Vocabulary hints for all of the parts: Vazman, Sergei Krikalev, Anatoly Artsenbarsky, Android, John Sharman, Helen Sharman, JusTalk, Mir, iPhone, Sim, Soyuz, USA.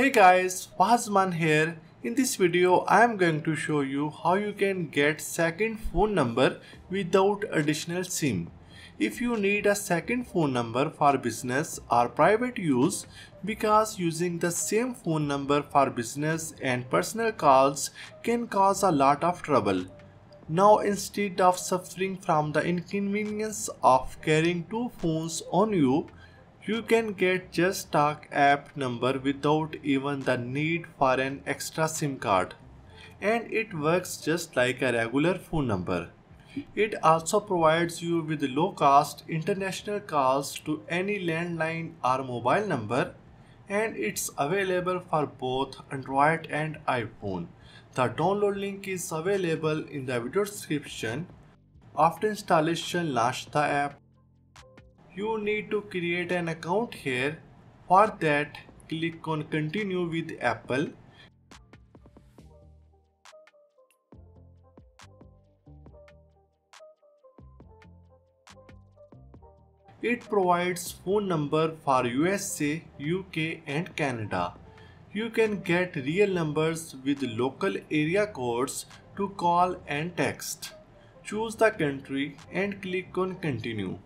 Hey guys, Vazman here. In this video, I am going to show you how you can get second phone number without additional SIM. If you need a second phone number for business or private use, because using the same phone number for business and personal calls can cause a lot of trouble. Now, instead of suffering from the inconvenience of carrying two phones on you, you can get JusTalk app number without even the need for an extra SIM card. And it works just like a regular phone number. It also provides you with low cost international calls to any landline or mobile number, and it's available for both Android and iPhone. The download link is available in the video description. After installation, launch the app. You need to create an account here. For that, click on Continue with Apple. It provides phone number for USA, UK and Canada. You can get real numbers with local area codes to call and text. Choose the country and click on Continue.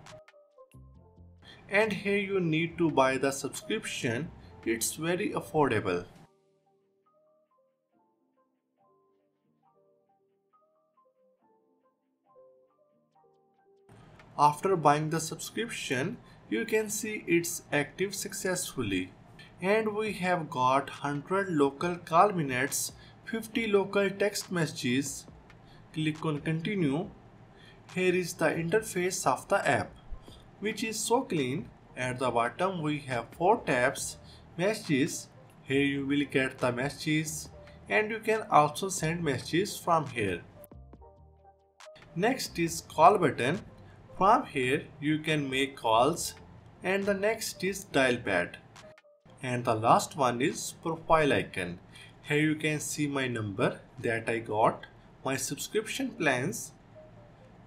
And here you need to buy the subscription. It's very affordable. After buying the subscription, you can see it's active successfully. And we have got 100 local call minutes, 50 local text messages. Click on Continue. Here is the interface of the app, which is so clean. At the bottom we have 4 tabs. Messages. Here you will get the messages, and you can also send messages from here. Next is call button. From here you can make calls, and the next is dial pad, and the last one is profile icon. Here you can see my number that I got, my subscription plans,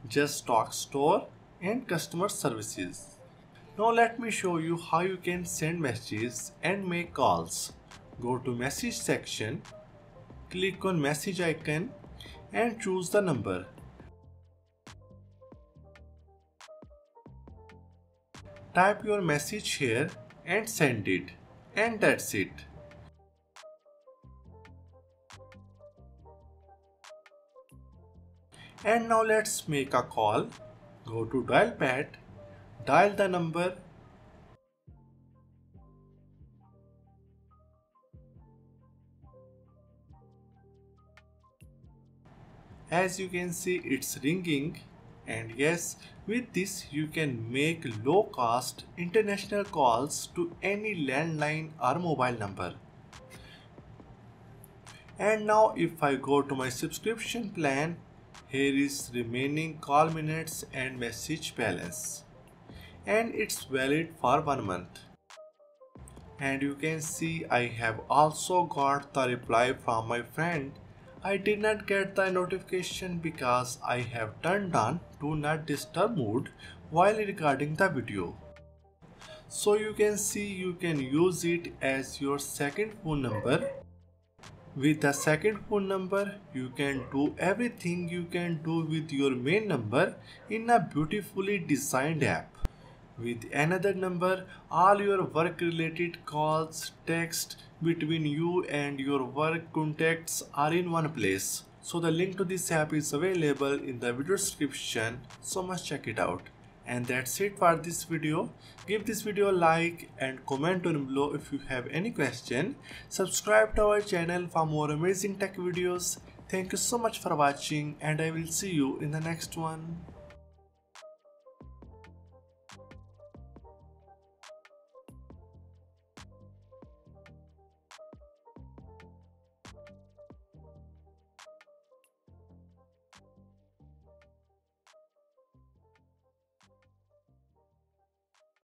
JusTalk store and customer services. Now let me show you how you can send messages and make calls. Go to message section, click on message icon and choose the number. Type your message here and send it, and that's it. And now let's make a call. Go to dial pad, dial the number, as you can see it's ringing, and yes, with this you can make low cost international calls to any landline or mobile number. And now if I go to my subscription plan, here is remaining call minutes and message balance, and it's valid for 1 month. And you can see I have also got the reply from my friend. I did not get the notification because I have turned on Do Not Disturb mode while recording the video. So you can see you can use it as your second phone number. With the second phone number, you can do everything you can do with your main number in a beautifully designed app. With another number, all your work-related calls, texts between you and your work contacts are in one place. So the link to this app is available in the video description, so must check it out. And that's it for this video. Give this video a like and comment down below if you have any question. Subscribe to our channel for more amazing tech videos. Thank you so much for watching, and I will see you in the next one.